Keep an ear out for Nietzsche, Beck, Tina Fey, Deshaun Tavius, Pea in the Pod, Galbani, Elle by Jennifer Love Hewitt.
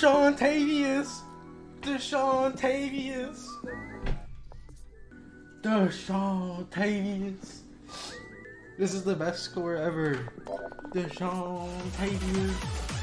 Deshaun Tavius! Deshaun Tavius! Deshaun Tavius! This is the best score ever. Deshaun Tavius!